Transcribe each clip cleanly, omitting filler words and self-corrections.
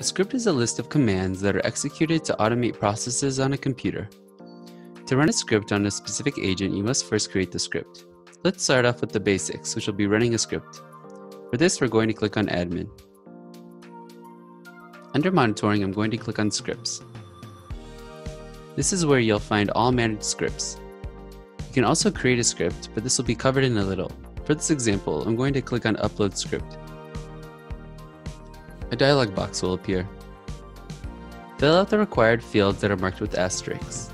A script is a list of commands that are executed to automate processes on a computer. To run a script on a specific agent, you must first create the script. Let's start off with the basics, which will be running a script. For this, we're going to click on Admin. Under Monitoring, I'm going to click on Scripts. This is where you'll find all managed scripts. You can also create a script, but this will be covered in a little. For this example, I'm going to click on Upload Script. A dialog box will appear. Fill out the required fields that are marked with asterisks.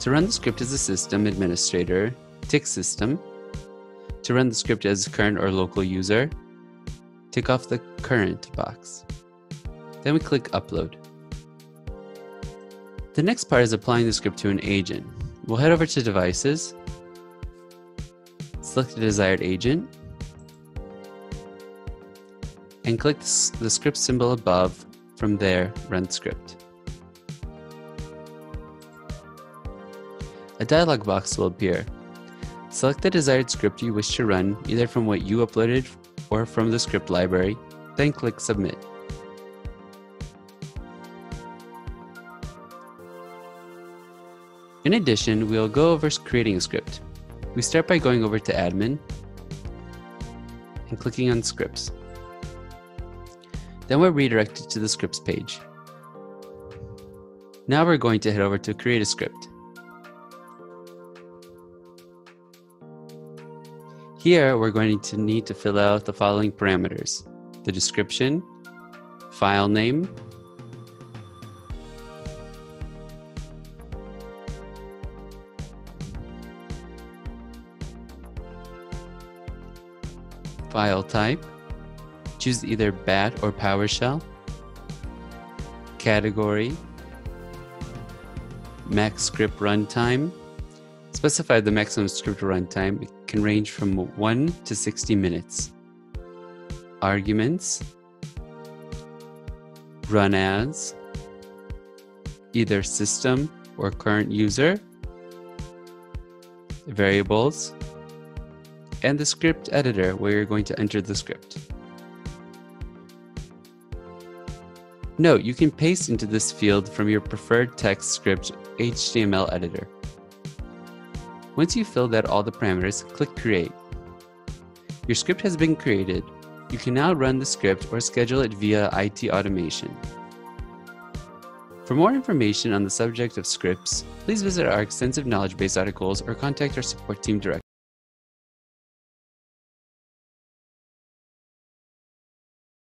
To run the script as a system administrator, tick System. To run the script as current or local user, tick off the Current box. Then we click Upload. The next part is applying the script to an agent. We'll head over to Devices, select the desired agent, and click the script symbol above. From there, run script. A dialog box will appear. Select the desired script you wish to run, either from what you uploaded or from the script library, then click Submit. In addition, we'll go over creating a script. We start by going over to Admin and clicking on Scripts. Then we're redirected to the scripts page. Now we're going to head over to Create a Script. Here, we're going to need to fill out the following parameters: the description, file name, file type, choose either BAT or PowerShell, category, max script runtime. Specify the maximum script runtime. It can range from 1 to 60 minutes. Arguments, run as, either system or current user, variables, and the script editor where you're going to enter the script. Note, you can paste into this field from your preferred text script HTML editor. Once you've filled out all the parameters, click Create. Your script has been created. You can now run the script or schedule it via IT automation. For more information on the subject of scripts, please visit our extensive knowledge base articles or contact our support team directly.